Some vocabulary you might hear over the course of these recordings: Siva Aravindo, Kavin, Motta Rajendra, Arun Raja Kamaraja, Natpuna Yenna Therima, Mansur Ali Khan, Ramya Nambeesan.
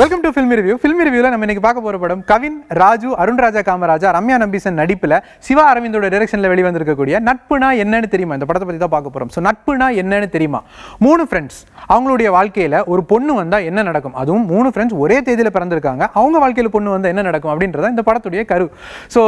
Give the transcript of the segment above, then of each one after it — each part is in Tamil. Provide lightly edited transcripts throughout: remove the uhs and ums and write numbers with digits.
Welcome to Film Review. Film Review, we will see Kavin, Raju, Arun Raja Kamaraja, Ramya Nambeesan, Nadipilla, Siva Aravindo's direction. We will see Natpuna Yenna Therima. So, Natpuna Yenna Therima. Three friends. அவங்களுடைய வாழ்க்கையில ஒரு பொண்ணு வந்தா என்ன நடக்கும் அதுவும் மூணு फ्रेंड्स ஒரே தேதியில பிறந்திருக்காங்க அவங்க வாழ்க்கையில பொண்ணு வந்தா என்ன நடக்கும் அப்படின்றத இந்த படத்துடைய கரு சோ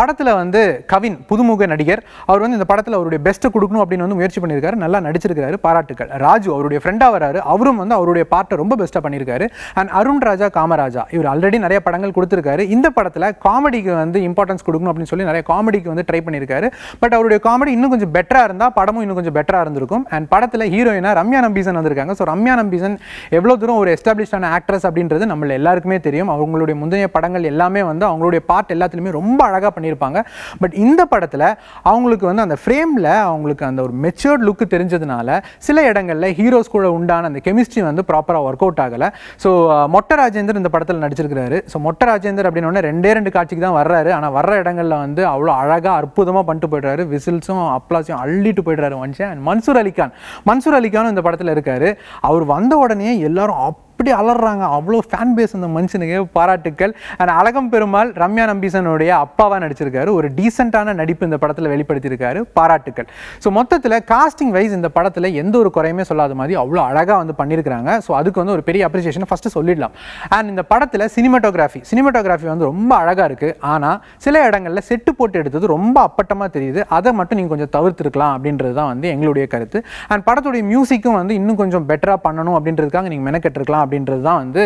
படத்துல வந்து கவின் புதுமுக நடிகர் அவர் வந்து இந்த படத்துல அவருடைய பெஸ்ட் கொடுக்கணும் அப்படினு வந்து முயற்சி பண்ணிருக்காரு நல்லா நடிச்சிருக்காரு பாராட்டுகள் ராஜு அவருடைய ஃப்ரெண்டா வராரு அவரும் வந்து அவருடைய பார்ட்ட ரொம்ப பெஸ்டா பண்ணிருக்காரு அண்ட் அருண் ராஜா காமராஜா இவர் ஆல்ரெடி நிறைய படங்கள் கொடுத்திருக்காரு இந்த படத்துல காமெடிக்கு வந்து இம்பார்ட்டன்ஸ் கொடுக்கணும் அப்படினு சொல்லி நிறைய காமெடிக்கு வந்து ட்ரை பண்ணிருக்காரு பட் அவருடைய காமெடி இன்னும் கொஞ்சம் பெட்டரா இருந்தா படமும் இன்னும் கொஞ்சம் பெட்டரா இருந்திருக்கும் அண்ட் படத்துல ஹீரோயினா ரம்யா நம்பீசன் வந்திருக்காங்க So, Ramya Nambeesan evlo thuram or established actress abindrathu nammal ellarkume theriyum avungalude mundhaya padangal ellame vanda avungalude part ellathillume romba alaga pannirupanga but indha padathila avungalukku vanda andha frame la avungalukku andha or matured look therinjadunala sila idangalla heroes kuda undana andha chemistry vanda proper ah work out agala so Motta Rajendra indha padathila nadichirukkaru so Motta Rajendra abinona rendu kaatchikku dhaan varraru ana varra idangalla vanda avlo alaga arpudama pannu poidraru whistles um applause um allitu poidraru vancha and Mansur Ali Khan indha padathila irukkaru அவர் வந்த உடனே எல்லாரும் அப்படி அலறறாங்க அவ்ளோ ஃபேன் பேஸ் அந்த மனுஷனுக்கு பாராட்டுக்கள் அண்ட் அழகம் பெருமாள் ரம்யா நம்பீசனோட அப்பாவா நடிச்சிருக்காரு ஒரு டீசன்ட்டான நடிப்பு இந்த படத்துல வெளிப்படுத்தி இருக்காரு பாராட்டுக்கள் சோ மொத்தத்துல காஸ்டிங் வைஸ் இந்த படத்துல எந்த ஒரு குறையுமே சொல்லாத மாதிரி அவ்ளோ அழகா வந்து பண்ணிருக்காங்க சோ அதுக்கு வந்து ஒரு பெரிய அப்ரிசியேஷன் ஃபர்ஸ்ட் சொல்லிடலாம் அண்ட் இந்த படத்துல சினிமாட்டோகிராஃபி வந்து ரொம்ப அழகா இருக்கு ஆனா சில இடங்கள்ல செட்டு போட்டு எடுத்தது ரொம்ப அப்பட்டமா தெரியுது அதை மட்டும் நீங்க கொஞ்சம் தவிர்த்திருக்கலாம் அப்படின்றது தான் வந்து எங்களுடைய கருத்து அண்ட் படத்தோட மியூசிக்கும் வந்து இன்னும் கொஞ்சம் பெட்டரா பண்ணணும் அப்படின்றதுக்காக நீங்க மெனக்கெட்டிருக்கலாம் அப்படின்றது தான் வந்து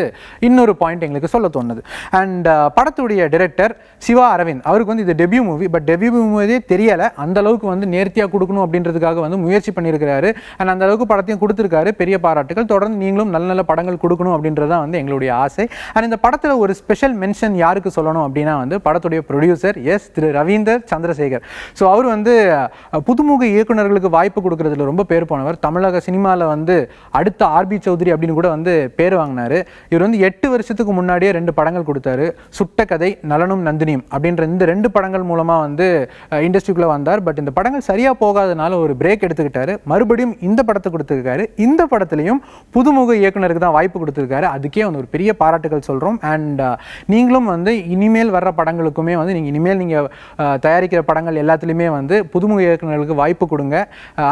இன்னொரு பாயிண்ட் உங்களுக்கு சொல்ல தோணுது அண்ட் படத்துடைய டைரக்டர் சிவா அரவிந்த் அவருக்கு வந்து இது டெபியூ மூவி பட் டெபியூ மூவியே தெரியல அந்த அளவுக்கு வந்து நேர்த்தியா கொடுக்கணும் அப்படின்றதுக்காக வந்து முயற்சி பண்ணியிருக்காரு அண்ட் அந்த அளவுக்கு படத்தையும் கொடுத்திருக்காரு பெரிய பாராட்டுகள் தொடர்ந்து நீங்களும் நல்ல நல்ல படங்கள் கொடுக்கணும் அப்படின்றது தான் வந்து எங்களுடைய ஆசை அண்ட் இந்த படத்தில் ஒரு ஸ்பெஷல் மென்ஷன் யாருக்கு சொல்லணும் அப்படின்னா வந்து படத்துடைய ப்ரொடியூசர் எஸ் திரு ரவீந்தர் சந்திரசேகர் ஸோ அவர் வந்து புதுமுக இயக்குநர்களுக்கு வாய்ப்பு கொடுக்கறதுல ரொம்ப பேர் போனவர் தமிழக சினிமாவில் வந்து அடுத்த ஆர்பி சௌத்ரி அப்படின்னு கூட வந்து வாங்கினாரு இவர் வந்து 8 வருஷத்துக்கு முன்னாடியே ரெண்டு படங்கள் கொடுத்தாரு சுட்ட கதை நலனும் நந்தினியும் அப்படின்ற இந்த ரெண்டு படங்கள் மூலமா வந்து இண்டஸ்ட்ரிக்குள்ள வந்தார் பட் இந்த படங்கள் சரியா போகாதனால ஒரு பிரேக் எடுத்துக்கிட்டாரு மறுபடியும் இந்த படத்தை கொடுத்திருக்காரு இந்த படத்திலையும் புதுமுக இயக்குனருக்கு தான் வாய்ப்பு கொடுத்திருக்காரு அதுக்கே வந்து ஒரு பெரிய பாராட்டுகள் சொல்றோம் அண்ட் நீங்களும் வந்து இனிமேல் வர்ற படங்களுக்குமே வந்து நீங்க தயாரிக்கிற படங்கள் எல்லாத்துலயுமே வந்து புதுமுக இயக்குனர்களுக்கு வாய்ப்பு கொடுங்க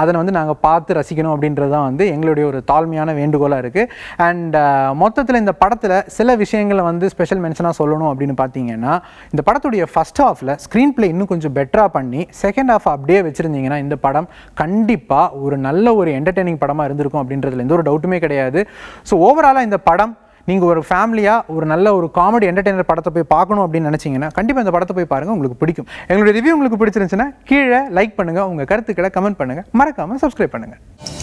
அதனை வந்து நாங்க பார்த்து ரசிக்கணும் அப்படின்றதான் வந்து எங்களுடைய ஒரு தாழ்மையான வேண்டுகோளா இருக்கு அண்ட் மொத்தத்துல இந்த படத்துல சில விஷயங்களை வந்து ஸ்பெஷல் மென்ஷனா சொல்லணும் அப்படினு பாத்தீங்கன்னா இந்த படத்துடைய ஃபர்ஸ்ட் ஹாஃப்ல ஸ்கிரீன் பிளே இன்னும் கொஞ்சம் பெட்டரா பண்ணி செகண்ட் ஹாஃப் அப்படியே வெச்சிருந்தீங்கன்னா இந்த படம் கண்டிப்பா ஒரு நல்ல ஒரு என்டர்டெய்னிங் படமா இருந்திருக்கும் அப்படின்றதுல எந்த ஒரு டவுட்டுமே கிடையாது சோ ஓவராலா இந்த படம் நீங்க ஒரு ஃபேமிலியா ஒரு நல்ல ஒரு காமெடி என்டர்டெய்னர் படத்தை போய் பார்க்கணும் அப்படினு நினைச்சீங்கன்னா கண்டிப்பா இந்த படத்தை போய் பாருங்க உங்களுக்கு பிடிக்கும் எங்களுடைய ரிவ்யூ உங்களுக்கு பிடிச்சிருந்துச்சுன்னா கீழே லைக் பண்ணுங்க உங்க கருத்துக்களை கமெண்ட் பண்ணுங்க மறக்காம Subscribe பண்ணுங்க